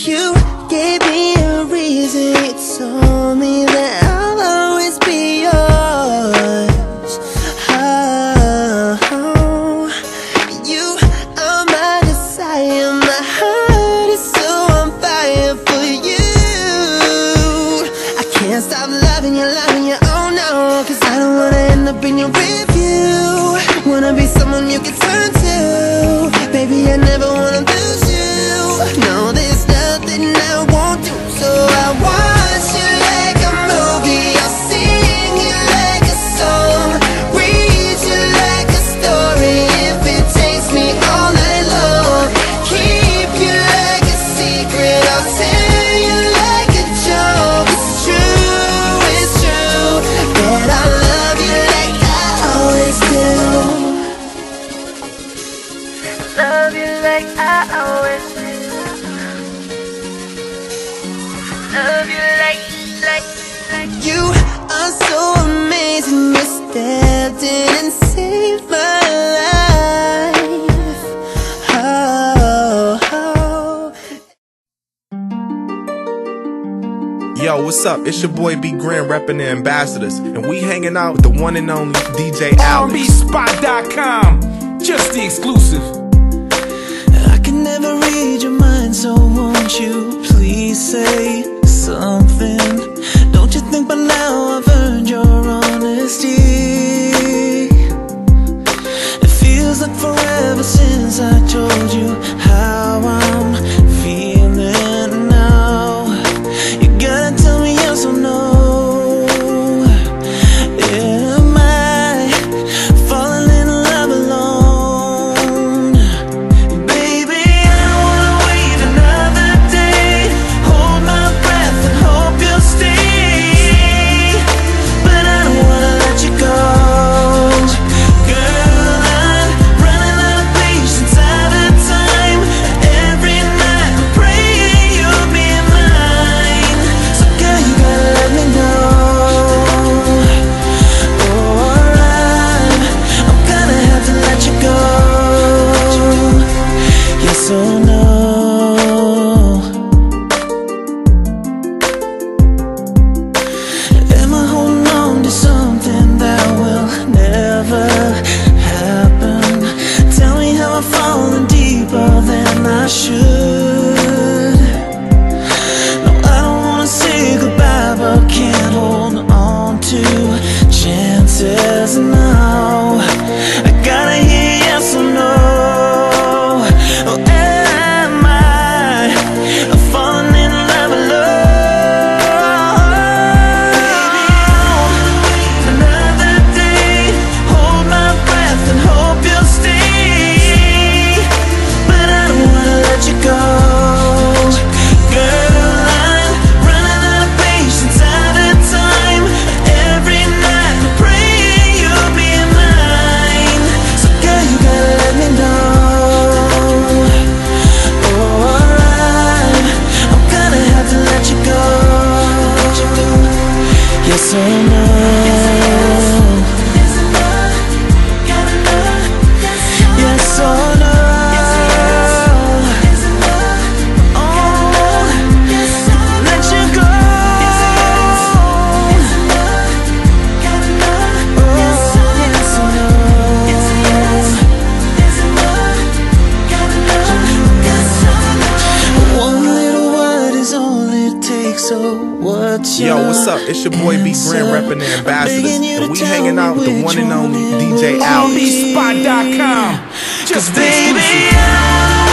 You gave me a reason, it's only that I'll always be yours. Oh, you are my desire, my heart is so on fire for you. I can't stop loving you, oh no, cause I don't wanna end up in your review. Wanna be someone you can turn to, baby I never wanna lose you. No, there's nothing I won't do, so I watch you like a movie, I'll sing you like a song, read you like a story, if it takes me all night long, keep you like a secret, I'll tell you like a joke, it's true, that I love you like I always do, love you like I always do. Love you like you are so amazing. You stepped in and saved my life. Oh, oh. Yo, what's up? It's your boy B. Grand repping the Ambassadors, and we hanging out with the one and only DJ Alex. BeSpot.com, just the exclusive. I can never read your mind, so won't you please say something? Don't you think by now I've earned your honesty? It feels like forever since I told you how I'm feeling now. You gotta tell me yes or no. Am I falling in love alone? Baby, I don't wanna wait another day. Hold my breath and hope you'll stay, but I don't wanna let you go. Girl, I'm running out of patience, out of time. Every night I'm praying you'll be mine. So girl, you gotta let me know, or I'm gonna have to let you go. Yes or no? Am I holding on to something that will never happen? Tell me how I've fallen deeper than I should. No, I don't wanna say goodbye, but can't hold on to chances now. I gotta hear yes or no. Oh, am I falling in love alone? Another day, hold my breath and hope you'll stay, but I don't wanna let you go. Girl, I'm running out of patience, out of time. Every night I'm praying you'll be mine. So girl, you gotta let me know, or I'm gonna have to let you go. Yes or no? Yes or no? Oh, let you go. Oh, yes or no? One little word is all it takes, so what's your Yo, what's up? It's your boy B. Grand repping the Ambassadors, and we hanging out with the one and only DJ Alex. BeSpot.com, just the Baby, exclusive.